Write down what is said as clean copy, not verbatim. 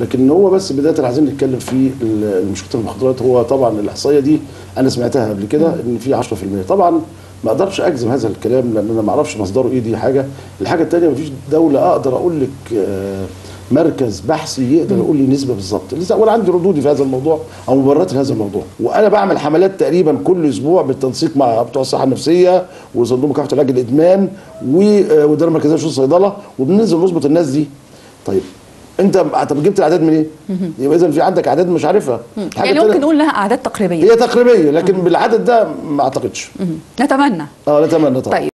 لكن هو بس بدايه عايزين نتكلم في المشكله المخدرات. هو طبعا الاحصائيه دي انا سمعتها قبل كده ان في 10%، طبعا ما اقدرش اجزم هذا الكلام لان انا ما اعرفش مصدره ايه، دي حاجه. الحاجه الثانيه ما فيش دوله اقدر اقول لك مركز بحثي يقدر يقول لي نسبه بالظبط لسه، ولا عندي ردودي في هذا الموضوع او مبررات لهذا الموضوع. وانا بعمل حملات تقريبا كل اسبوع بالتنسيق مع بتوع الصحه النفسيه وصندوق مكافحه العلاج الادمان والاداره المركزيه لشؤون الصيدله، وبننزل نظبط الناس دي. طيب انت طب جبت الاعداد منين؟ يبقى اذا في عندك اعداد مش عارفها، يعني ممكن نقول لها اعداد تقريبيه، هي تقريبيه لكن بالعدد ده ما اعتقدش. نتمنى نتمنى طبعا. طيب